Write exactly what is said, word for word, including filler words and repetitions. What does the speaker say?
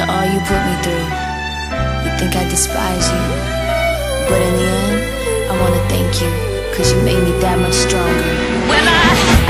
After all you put me through, you think I despise you, but in the end, I wanna thank you, 'cause you made me that much stronger. When I